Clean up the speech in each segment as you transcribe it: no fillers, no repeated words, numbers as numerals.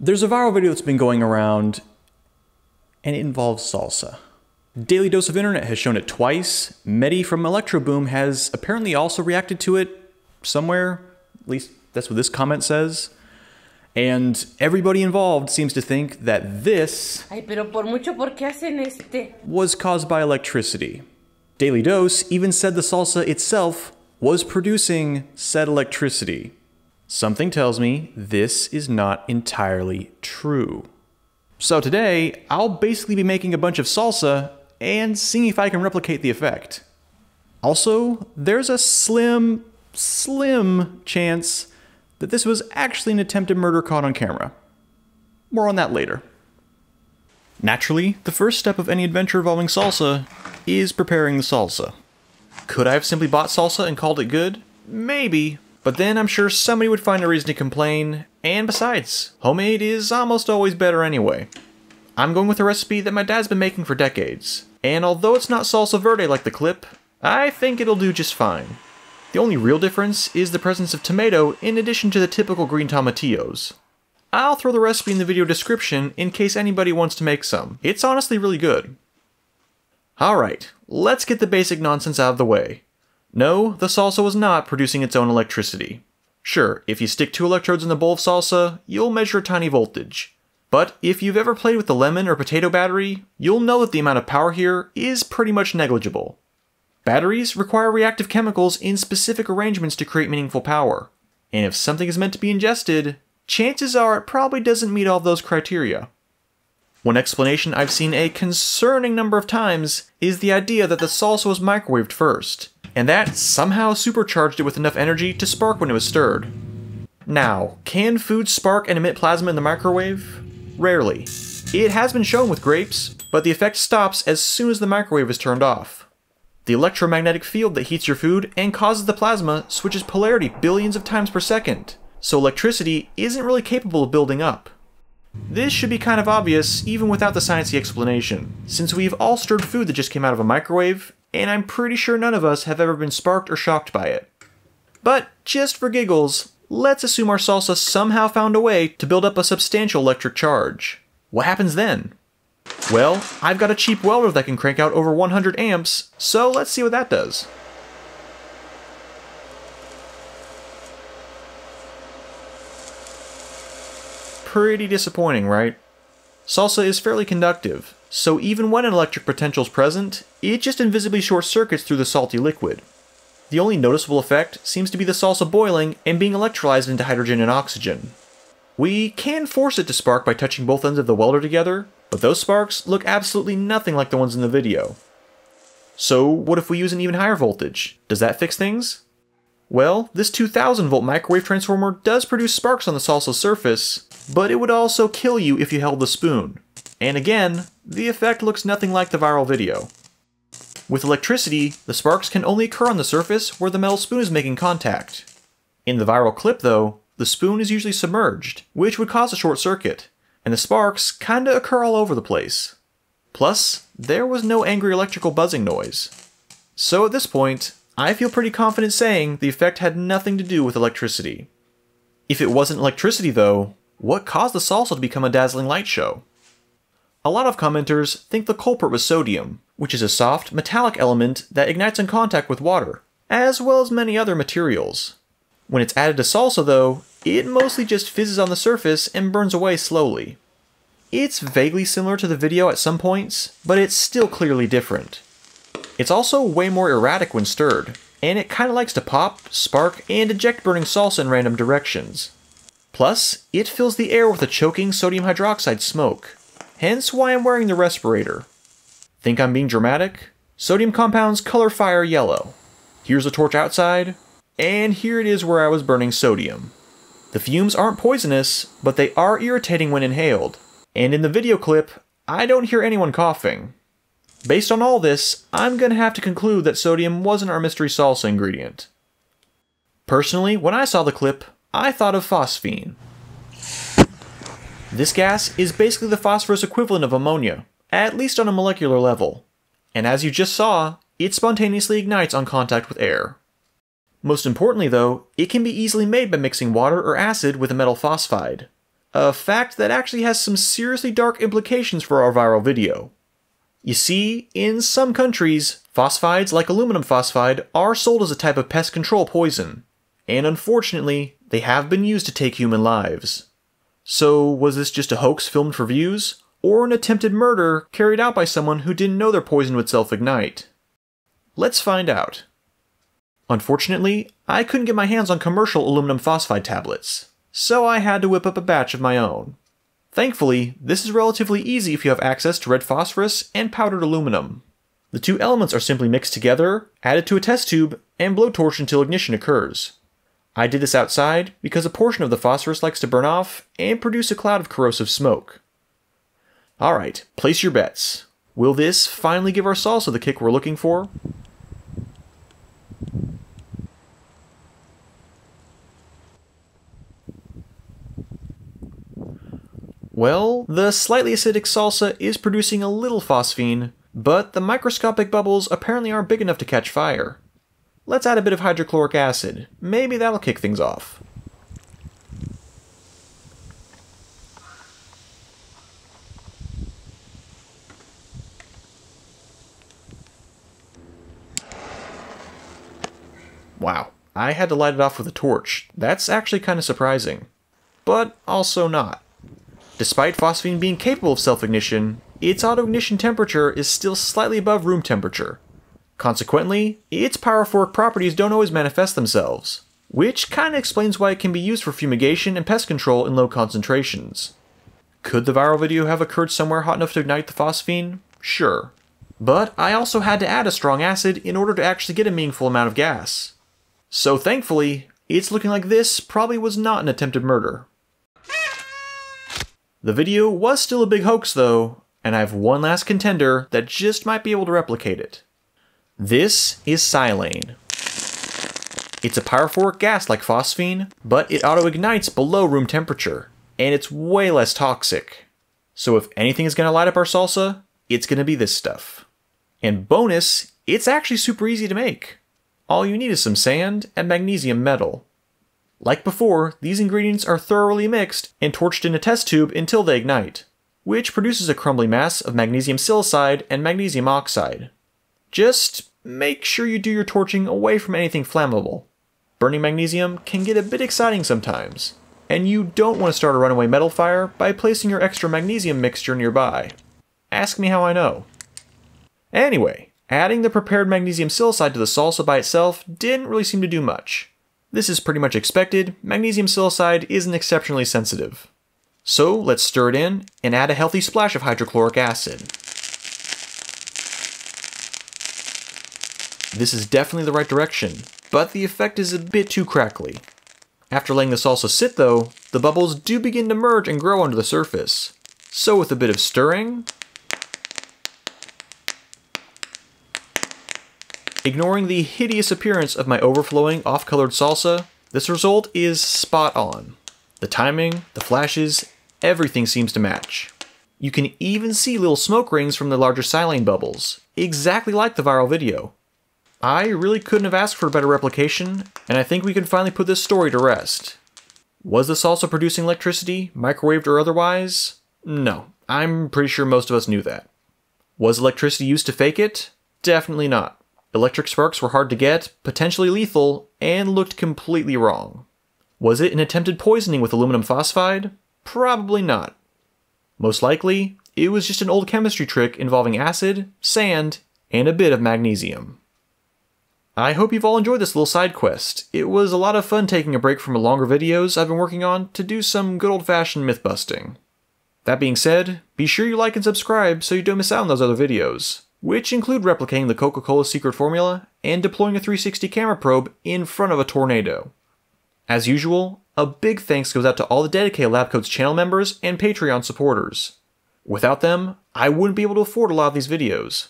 There's a viral video that's been going around and it involves salsa. Daily Dose of Internet has shown it twice. Mehdi from ElectroBoom has apparently also reacted to it somewhere, at least that's what this comment says. And everybody involved seems to think that this was caused by electricity. Daily Dose even said the salsa itself was producing said electricity. Something tells me this is not entirely true. So today, I'll basically be making a bunch of salsa and seeing if I can replicate the effect. Also, there's a slim chance that this was actually an attempted murder caught on camera. More on that later. Naturally, the first step of any adventure involving salsa is preparing the salsa. Could I have simply bought salsa and called it good? Maybe. But then I'm sure somebody would find a reason to complain, and besides, homemade is almost always better anyway. I'm going with a recipe that my dad's been making for decades, and although it's not salsa verde like the clip, I think it'll do just fine. The only real difference is the presence of tomato in addition to the typical green tomatillos. I'll throw the recipe in the video description in case anybody wants to make some. It's honestly really good. Alright, let's get the basic nonsense out of the way. No, the salsa was not producing its own electricity. Sure, if you stick two electrodes in the bowl of salsa, you'll measure a tiny voltage. But if you've ever played with the lemon or potato battery, you'll know that the amount of power here is pretty much negligible. Batteries require reactive chemicals in specific arrangements to create meaningful power. And if something is meant to be ingested, chances are it probably doesn't meet all those criteria. One explanation I've seen a concerning number of times is the idea that the salsa was microwaved first, and that somehow supercharged it with enough energy to spark when it was stirred. Now, can food spark and emit plasma in the microwave? Rarely. It has been shown with grapes, but the effect stops as soon as the microwave is turned off. The electromagnetic field that heats your food and causes the plasma switches polarity billions of times per second, so electricity isn't really capable of building up. This should be kind of obvious even without the sciencey explanation, since we've all stirred food that just came out of a microwave, and I'm pretty sure none of us have ever been sparked or shocked by it. But just for giggles, let's assume our salsa somehow found a way to build up a substantial electric charge. What happens then? Well, I've got a cheap welder that can crank out over 100 amps, so let's see what that does. Pretty disappointing, right? Salsa is fairly conductive, so even when an electric potential is present, it just invisibly short circuits through the salty liquid. The only noticeable effect seems to be the salsa boiling and being electrolyzed into hydrogen and oxygen. We can force it to spark by touching both ends of the welder together, but those sparks look absolutely nothing like the ones in the video. So what if we use an even higher voltage? Does that fix things? Well, this 2000 volt microwave transformer does produce sparks on the salsa surface, but it would also kill you if you held the spoon. And again, the effect looks nothing like the viral video. With electricity, the sparks can only occur on the surface where the metal spoon is making contact. In the viral clip though, the spoon is usually submerged, which would cause a short circuit, and the sparks kinda occur all over the place. Plus, there was no angry electrical buzzing noise. So at this point, I feel pretty confident saying the effect had nothing to do with electricity. If it wasn't electricity though, what caused the salsa to become a dazzling light show? A lot of commenters think the culprit was sodium, which is a soft, metallic element that ignites in contact with water, as well as many other materials. When it's added to salsa though, it mostly just fizzes on the surface and burns away slowly. It's vaguely similar to the video at some points, but it's still clearly different. It's also way more erratic when stirred, and it kinda likes to pop, spark, and eject burning salsa in random directions. Plus, it fills the air with a choking sodium hydroxide smoke, hence why I'm wearing the respirator. Think I'm being dramatic? Sodium compounds color fire yellow. Here's a torch outside, and here it is where I was burning sodium. The fumes aren't poisonous, but they are irritating when inhaled, and in the video clip, I don't hear anyone coughing. Based on all this, I'm gonna have to conclude that sodium wasn't our mystery salsa ingredient. Personally, when I saw the clip, I thought of phosphine. This gas is basically the phosphorus equivalent of ammonia, at least on a molecular level, and as you just saw, it spontaneously ignites on contact with air. Most importantly though, it can be easily made by mixing water or acid with a metal phosphide. a fact that actually has some seriously dark implications for our viral video. You see, in some countries, phosphides like aluminum phosphide are sold as a type of pest control poison, and unfortunately, they have been used to take human lives. So, was this just a hoax filmed for views, or an attempted murder carried out by someone who didn't know their poison would self-ignite? Let's find out. Unfortunately, I couldn't get my hands on commercial aluminum phosphide tablets, so I had to whip up a batch of my own. Thankfully, this is relatively easy if you have access to red phosphorus and powdered aluminum. The two elements are simply mixed together, added to a test tube, and blowtorched until ignition occurs. I did this outside because a portion of the phosphorus likes to burn off and produce a cloud of corrosive smoke. Alright, place your bets. Will this finally give our salsa the kick we're looking for? Well, the slightly acidic salsa is producing a little phosphine, but the microscopic bubbles apparently aren't big enough to catch fire. Let's add a bit of hydrochloric acid. Maybe that'll kick things off. Wow, I had to light it off with a torch. That's actually kind of surprising. But also not. Despite phosphine being capable of self-ignition, its auto-ignition temperature is still slightly above room temperature. Consequently, its pyrophoric properties don't always manifest themselves, which kinda explains why it can be used for fumigation and pest control in low concentrations. Could the viral video have occurred somewhere hot enough to ignite the phosphine? Sure. But I also had to add a strong acid in order to actually get a meaningful amount of gas. So thankfully, it's looking like this probably was not an attempted murder. The video was still a big hoax though, and I have one last contender that just might be able to replicate it. This is silane. It's a pyrophoric gas like phosphine, but it auto-ignites below room temperature, and it's way less toxic. So if anything is going to light up our salsa, it's going to be this stuff. And bonus, it's actually super easy to make. All you need is some sand and magnesium metal. Like before, these ingredients are thoroughly mixed and torched in a test tube until they ignite, which produces a crumbly mass of magnesium silicide and magnesium oxide. Just make sure you do your torching away from anything flammable. Burning magnesium can get a bit exciting sometimes, and you don't want to start a runaway metal fire by placing your extra magnesium mixture nearby. Ask me how I know. Anyway, adding the prepared magnesium silicide to the salsa by itself didn't really seem to do much. This is pretty much expected. Magnesium silicide isn't exceptionally sensitive. So let's stir it in and add a healthy splash of hydrochloric acid. This is definitely the right direction, but the effect is a bit too crackly. After letting the salsa sit though, the bubbles do begin to merge and grow under the surface. So with a bit of stirring, ignoring the hideous appearance of my overflowing off-colored salsa, this result is spot on. The timing, the flashes, everything seems to match. You can even see little smoke rings from the larger silane bubbles, exactly like the viral video. I really couldn't have asked for a better replication, and I think we can finally put this story to rest. Was the salsa producing electricity, microwaved or otherwise? No, I'm pretty sure most of us knew that. Was electricity used to fake it? Definitely not. Electric sparks were hard to get, potentially lethal, and looked completely wrong. Was it an attempted poisoning with aluminum phosphide? Probably not. Most likely, it was just an old chemistry trick involving acid, sand, and a bit of magnesium. I hope you've all enjoyed this little side quest. It was a lot of fun taking a break from the longer videos I've been working on to do some good old-fashioned myth-busting. That being said, be sure you like and subscribe so you don't miss out on those other videos, which include replicating the Coca-Cola secret formula and deploying a 360 camera probe in front of a tornado. As usual, a big thanks goes out to all the dedicated LabCoatz channel members and Patreon supporters. Without them, I wouldn't be able to afford a lot of these videos.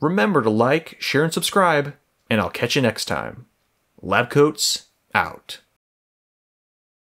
Remember to like, share, and subscribe, and I'll catch you next time. LabCoatz out.